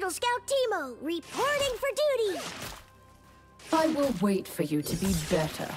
Eagle Scout Teemo, reporting for duty! I will wait for you to be better.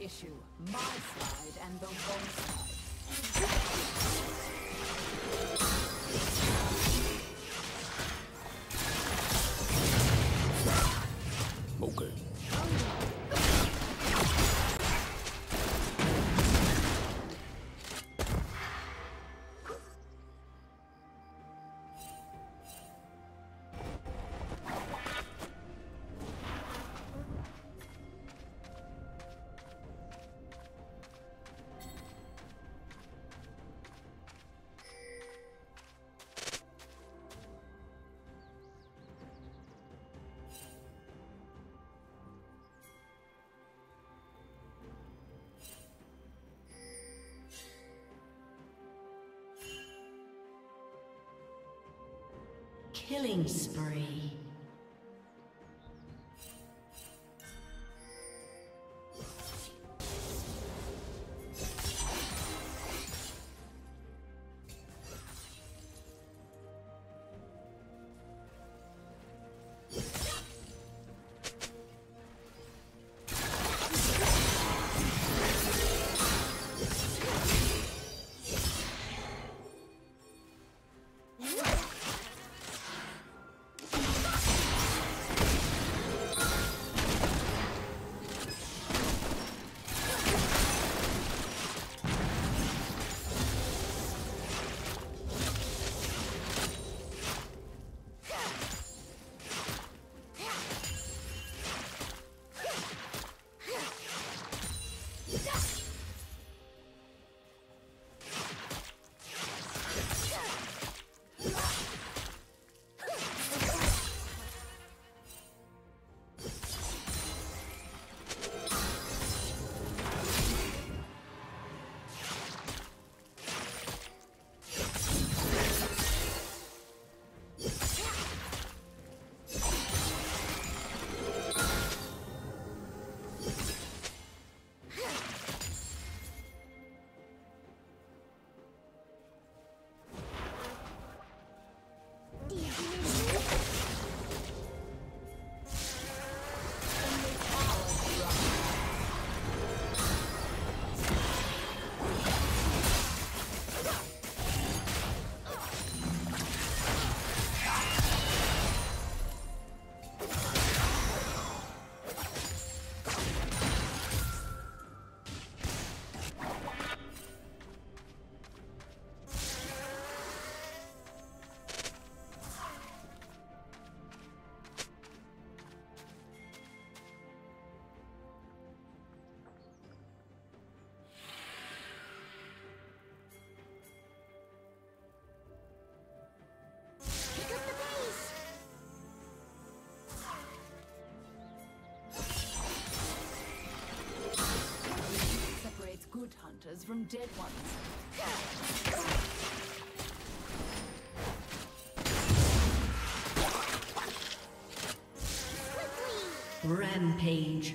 Issue. My side and the wrong side. Killing spree. Hunters from dead ones. Rampage.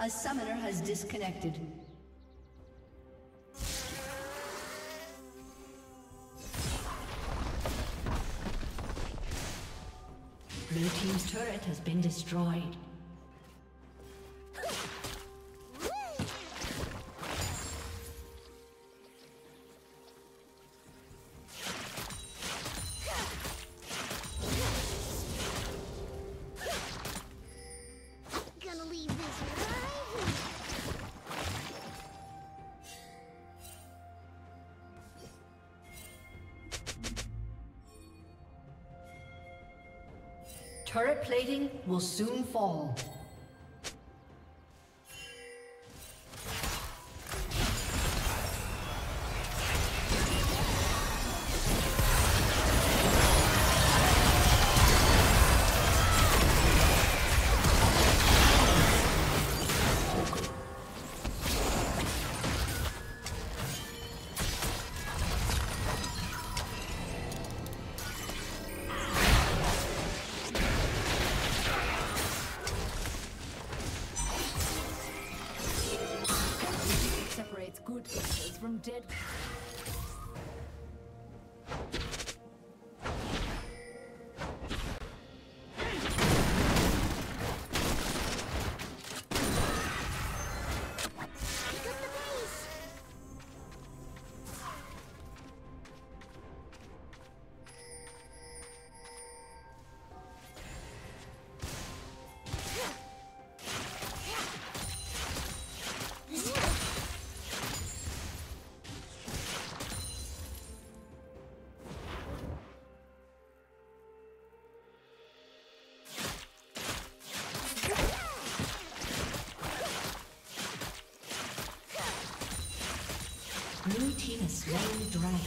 A summoner has disconnected. Blue team's turret has been destroyed. Turret plating will soon fall. Dead. Blue team is slain the dragon.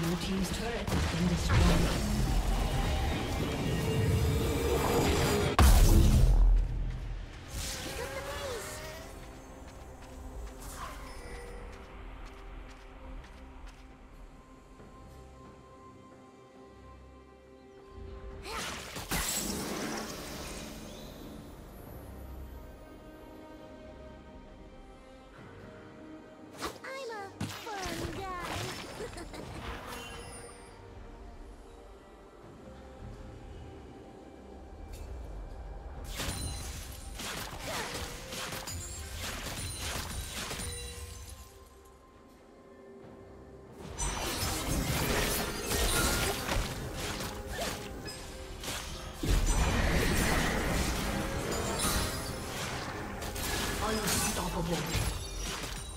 Blue team's turret has been destroyed. Shut down.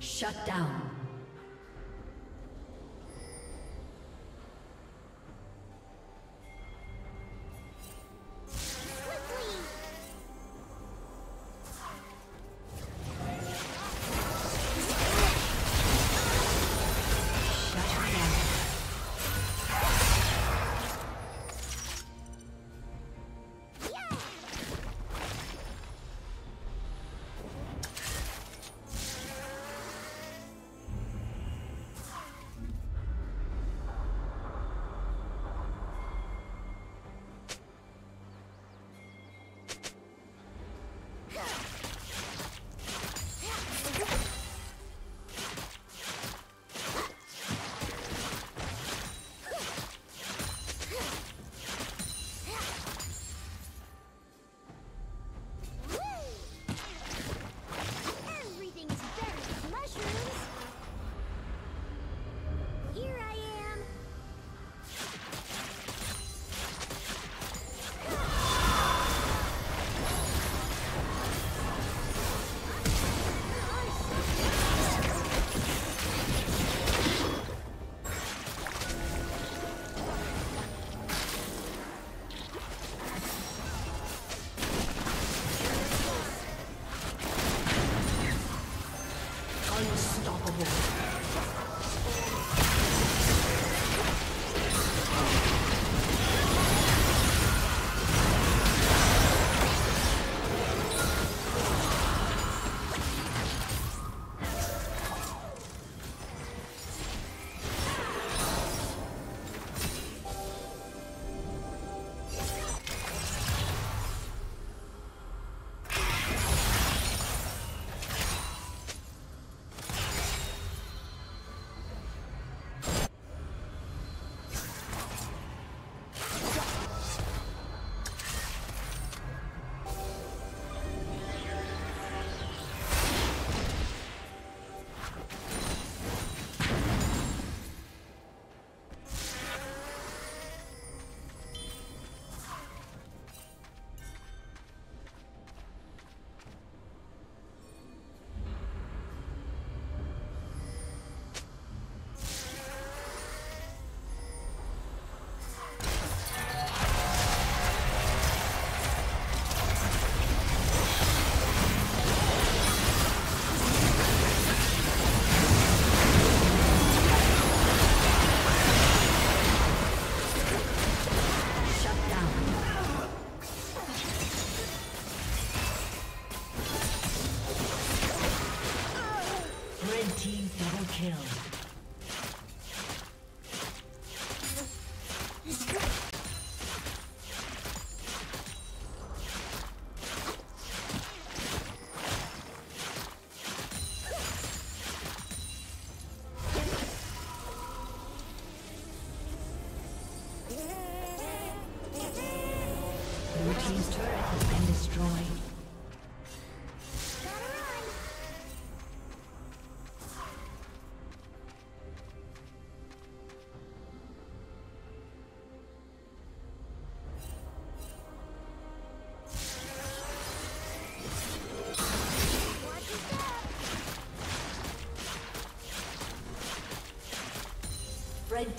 Shut down. Red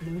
Blue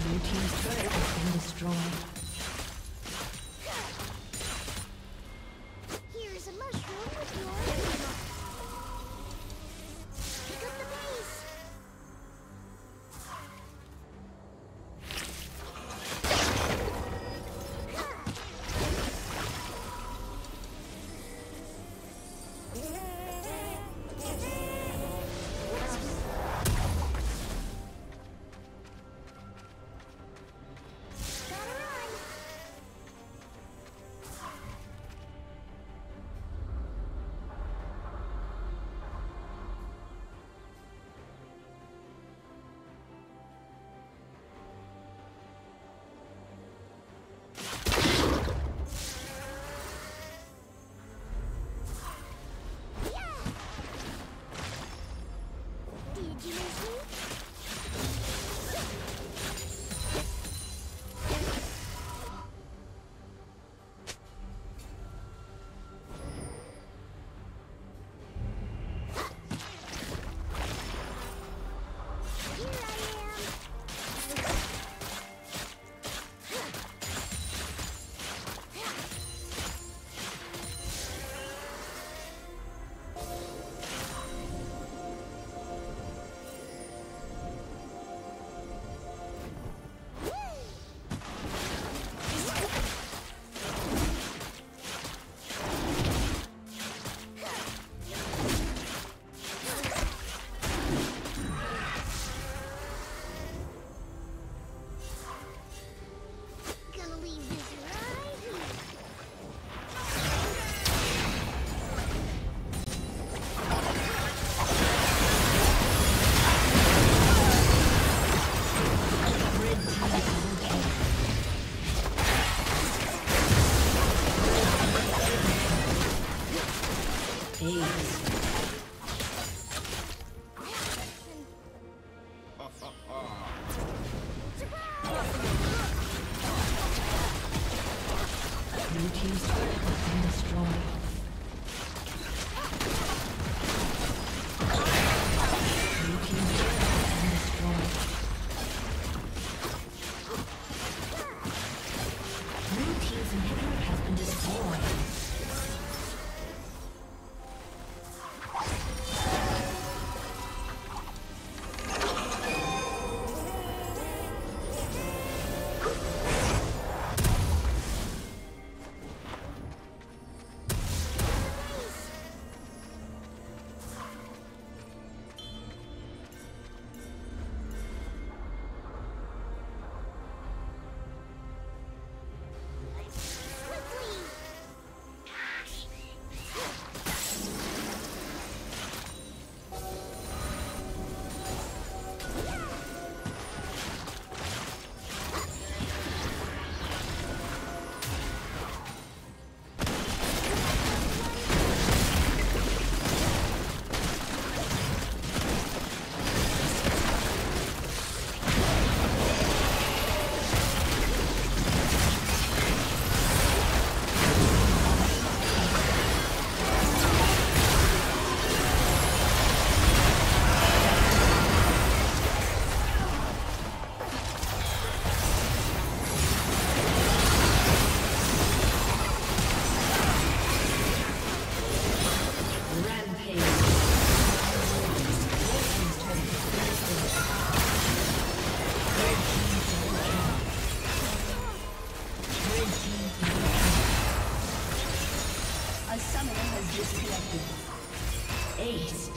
Blue team's turret has been destroyed. A summoner has disconnected. Ace.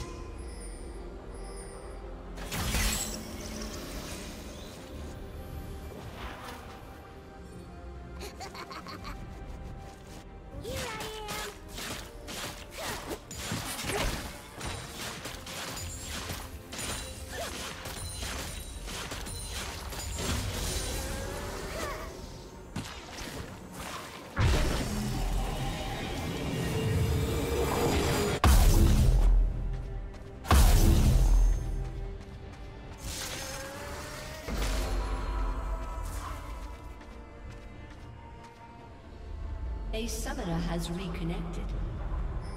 A summoner has reconnected.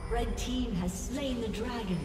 Red team has slain the dragon.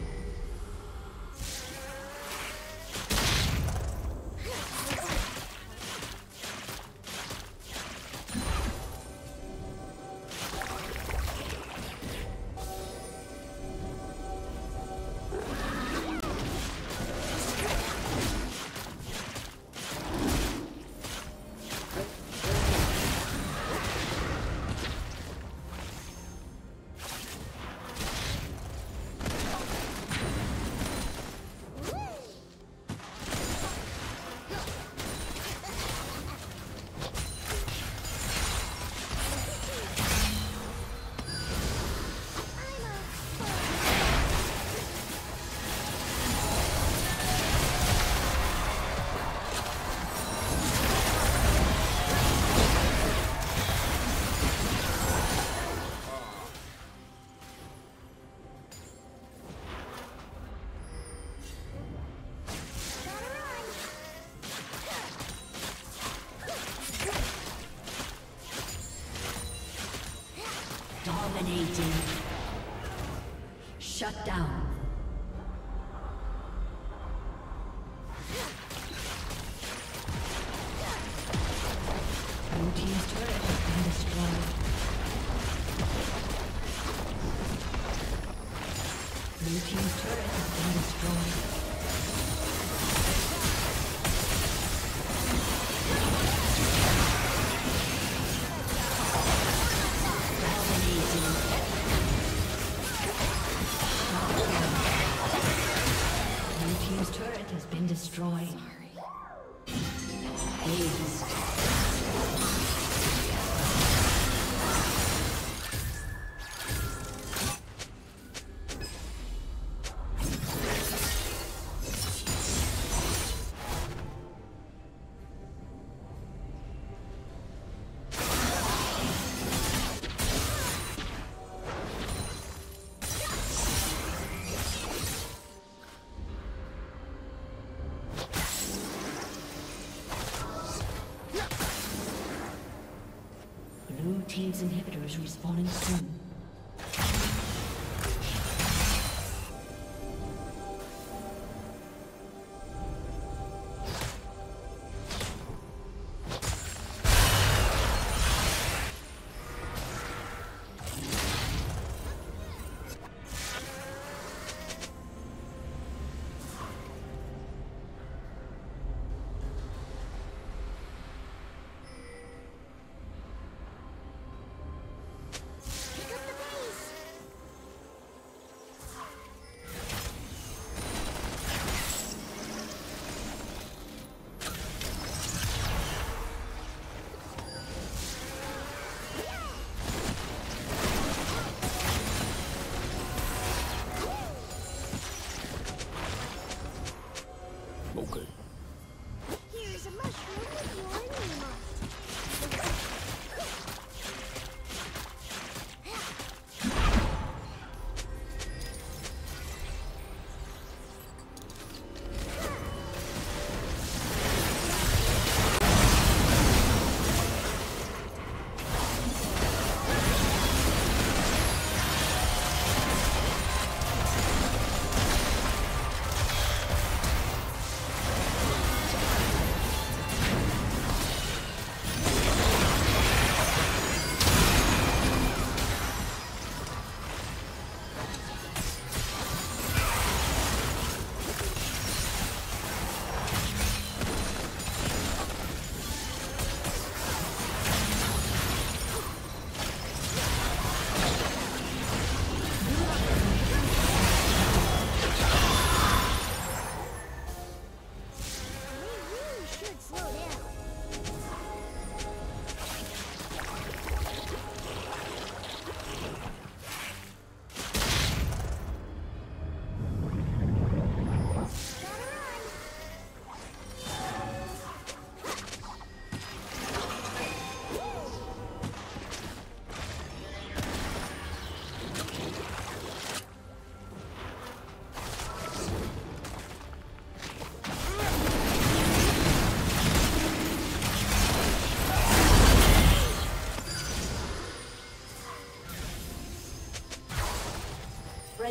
Dominating. Shut down. Blue team's turret has been destroyed. Blue team's turret has been destroyed. Team's inhibitor is respawning soon.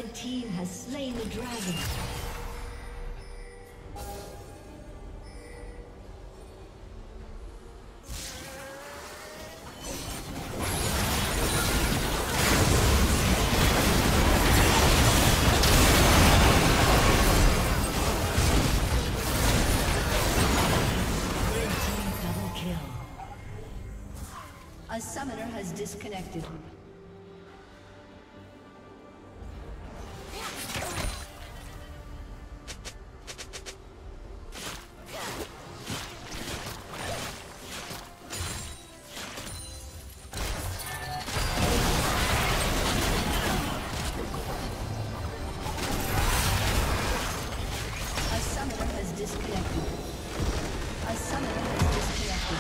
Red team has slain the dragon. Red team double kill. A summoner has disconnected. Disconnected. A summoner has disconnected.